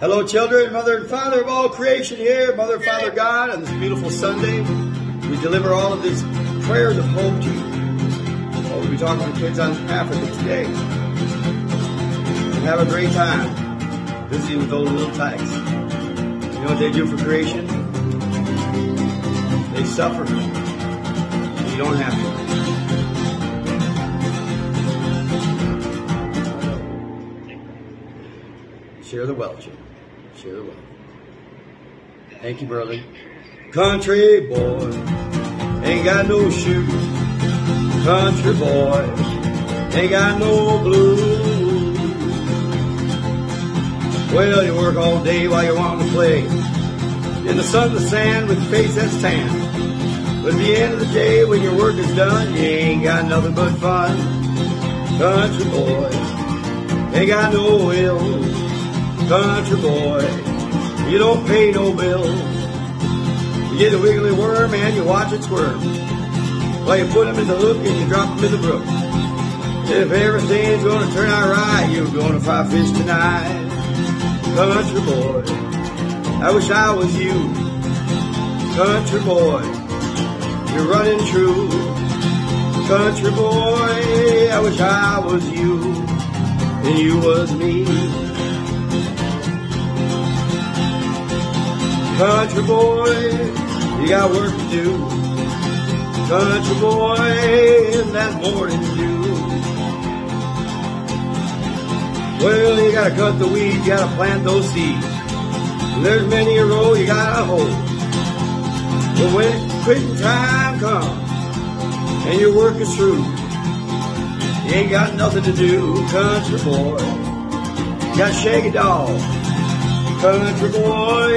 Hello, children, mother and father of all creation here, mother, father, God, on this beautiful Sunday. We deliver all of these prayers of hope to you. So we'll be talking to kids on Africa today. And have a great time visiting with those little tykes. You know what they do for creation? They suffer. You don't have to. Share the wealth, children. Share the wealth. Thank you, brother. Country boy, ain't got no shoes. Country boy, ain't got no blues. Well, you work all day while you want to play. In the sun, the sand, with your face that's tan. But at the end of the day, when your work is done, you ain't got nothing but fun. Country boy, ain't got no will. Country boy, you don't pay no bill. You get a wiggly worm and you watch it squirm. While you put him in the hook and you drop him in the brook. If everything's gonna turn out right, you're gonna fry fish tonight. Country boy, I wish I was you. Country boy, you're running true. Country boy, I wish I was you and you was me. Country boy, you got work to do. Country boy, and that's more than you. Well, you gotta cut the weeds, you gotta plant those seeds. And there's many a row you gotta hold. But when quitting time comes, and your work is through, you ain't got nothing to do. Country boy, you gotta shake it off. Country boy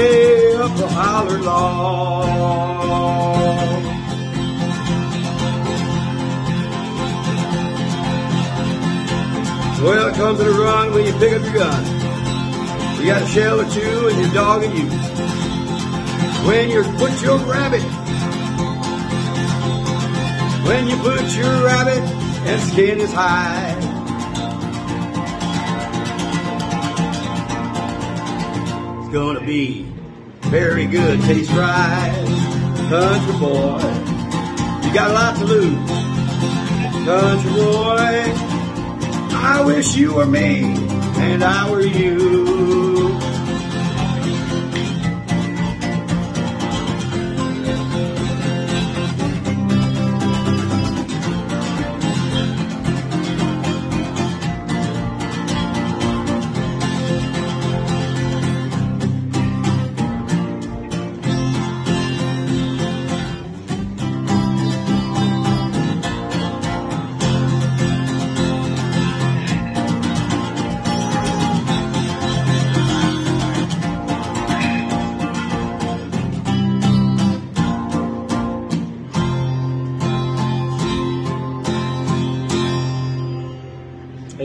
up the holler long. Well, it comes to the run when you pick up your gun. You got a shell or two and your dog and you. When you put your rabbit, when you put your rabbit and skin is high. Gonna be very good, taste right. Country boy, you got a lot to lose. Country boy, I wish you were me and I were you.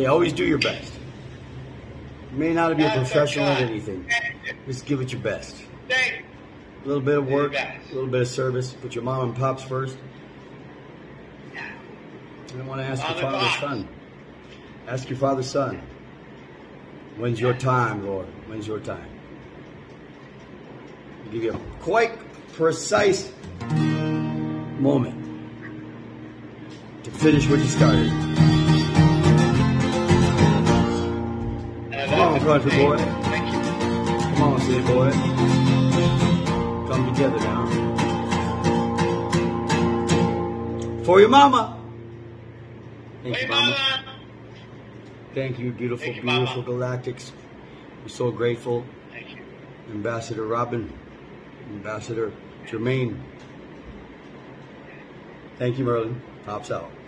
Always do your best. You may not be a professional at anything. Just give it your best. A little bit of work, a little bit of service. Put your mom and pops first. You don't want to ask your father's son. Ask your father's son. When's your time, Lord? When's your time? I'll give you a quite precise moment to finish what you started. Country boy, thank you. Come on, city boy, come together now. For your mama. Thank you, mama. Thank you, beautiful, thank you, beautiful Galactics. We're so grateful. Thank you, Ambassador Robin, Ambassador Jermaine. Thank you, Merlin. Pops out.